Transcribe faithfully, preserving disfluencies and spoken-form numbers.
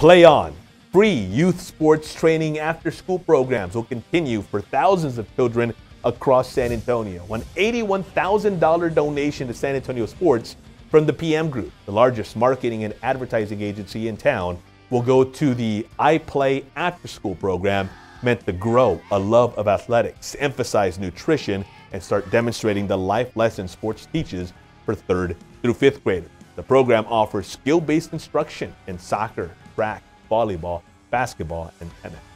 Play On, free youth sports training after-school programs, will continue for thousands of children across San Antonio. An eighty-one thousand dollar donation to San Antonio Sports from the P M Group, the largest marketing and advertising agency in town, will go to the I Play after-school program, meant to grow a love of athletics, emphasize nutrition, and start demonstrating the life lessons sports teaches for third through fifth graders. The program offers skill-based instruction in soccer, track, volleyball, basketball, and tennis.